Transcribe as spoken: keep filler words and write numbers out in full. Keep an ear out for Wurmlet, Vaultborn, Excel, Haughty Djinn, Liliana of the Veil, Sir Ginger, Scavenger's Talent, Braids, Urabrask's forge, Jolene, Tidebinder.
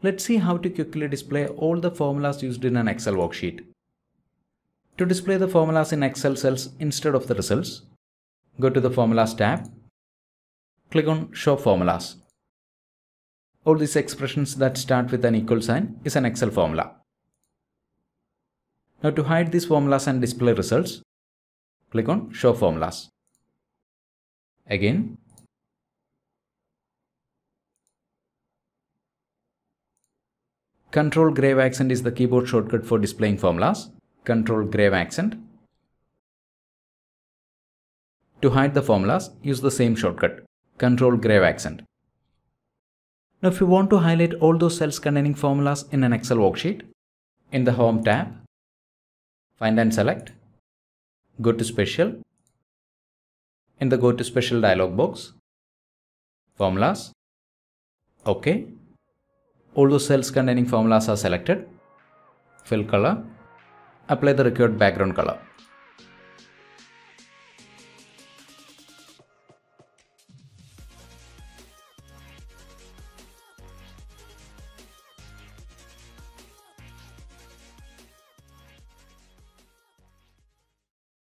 Let's see how to quickly display all the formulas used in an Excel worksheet. To display the formulas in Excel cells instead of the results, go to the Formulas tab, click on Show Formulas. All these expressions that start with an equal sign is an Excel formula. Now to hide these formulas and display results, click on Show Formulas. Again, Control Grave Accent is the keyboard shortcut for displaying formulas. Control Grave Accent. To hide the formulas, use the same shortcut. Control Grave Accent. Now if you want to highlight all those cells containing formulas in an Excel worksheet, in the Home tab, find and select, go to Special. In the Go to Special dialog box, Formulas, OK. All those cells containing formulas are selected. Fill color. Apply the required background color.